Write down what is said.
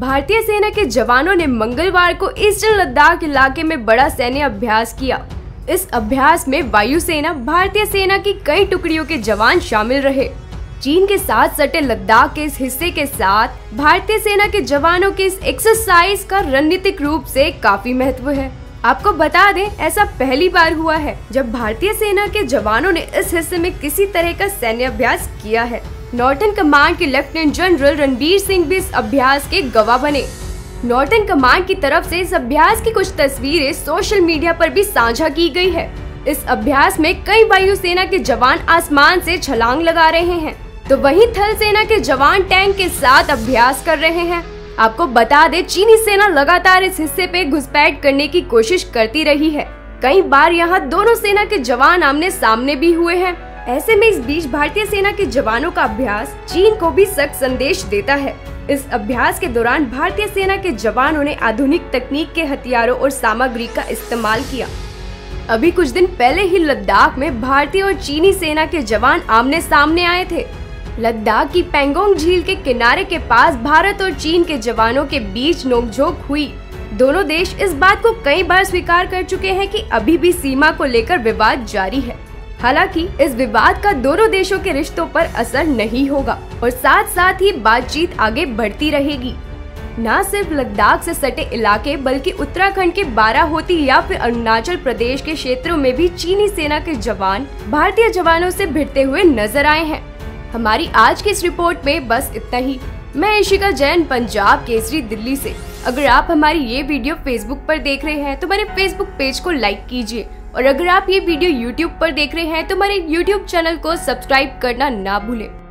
भारतीय सेना के जवानों ने मंगलवार को ईस्टर्न लद्दाख इलाके में बड़ा सैन्य अभ्यास किया। इस अभ्यास में वायुसेना, भारतीय सेना की कई टुकड़ियों के जवान शामिल रहे। चीन के साथ सटे लद्दाख के इस हिस्से के साथ भारतीय सेना के जवानों के इस एक्सरसाइज का रणनीतिक रूप से काफी महत्व है। आपको बता दें, ऐसा पहली बार हुआ है जब भारतीय सेना के जवानों ने इस हिस्से में किसी तरह का सैन्य अभ्यास किया है। नॉर्थन कमांड के लेफ्टिनेंट जनरल रणबीर सिंह भी इस अभ्यास के गवाह बने। नॉर्थन कमांड की तरफ से इस अभ्यास की कुछ तस्वीरें सोशल मीडिया पर भी साझा की गई है। इस अभ्यास में कई वायुसेना के जवान आसमान से छलांग लगा रहे हैं, तो वहीं थल सेना के जवान टैंक के साथ अभ्यास कर रहे हैं। आपको बता दें, चीनी सेना लगातार इस हिस्से पे घुसपैठ करने की कोशिश करती रही है। कई बार यहाँ दोनों सेना के जवान आमने सामने भी हुए हैं। ऐसे में इस बीच भारतीय सेना के जवानों का अभ्यास चीन को भी सख्त संदेश देता है। इस अभ्यास के दौरान भारतीय सेना के जवानों ने आधुनिक तकनीक के हथियारों और सामग्री का इस्तेमाल किया। अभी कुछ दिन पहले ही लद्दाख में भारतीय और चीनी सेना के जवान आमने सामने आए थे। लद्दाख की पैंगोंग झील के किनारे के पास भारत और चीन के जवानों के बीच नोकझोंक हुई। दोनों देश इस बात को कई बार स्वीकार कर चुके हैं कि अभी भी सीमा को लेकर विवाद जारी है। हालांकि इस विवाद का दोनों देशों के रिश्तों पर असर नहीं होगा और साथ साथ ही बातचीत आगे बढ़ती रहेगी। न सिर्फ लद्दाख से सटे इलाके बल्कि उत्तराखंड के बाराहोटी या फिर अरुणाचल प्रदेश के क्षेत्रों में भी चीनी सेना के जवान भारतीय जवानों से भिड़ते हुए नजर आए हैं। हमारी आज की इस रिपोर्ट में बस इतना ही। मैं ऋषिका जैन, पंजाब केसरी, दिल्ली से। अगर आप हमारी ये वीडियो फेसबुक पर देख रहे हैं तो मेरे फेसबुक पेज को लाइक कीजिए, और अगर आप ये वीडियो यूट्यूब पर देख रहे हैं तो मेरे यूट्यूब चैनल को सब्सक्राइब करना ना भूलें।